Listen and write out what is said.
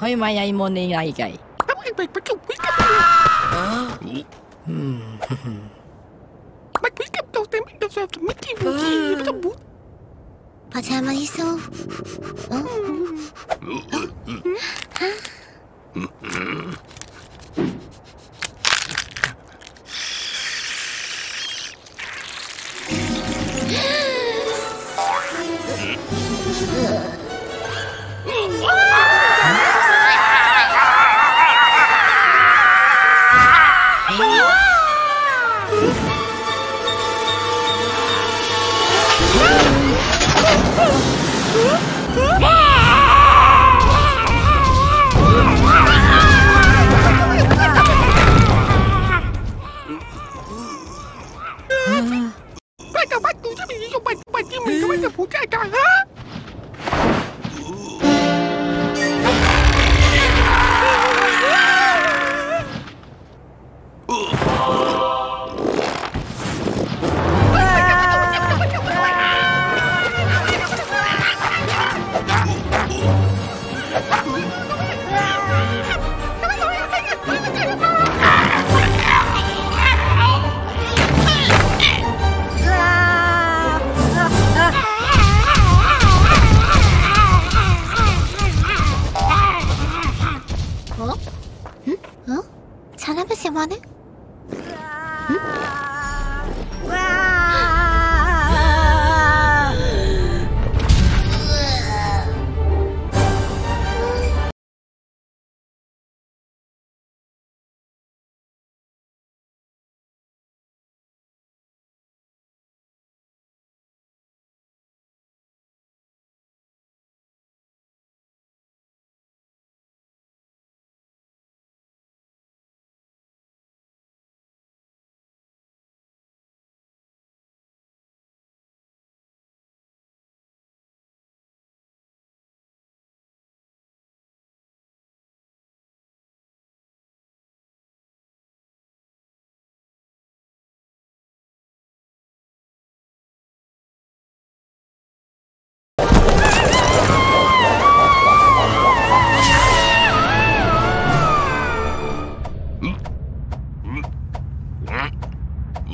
Thôi mai ai môn đi ai vậy? Pajama iso. Oh!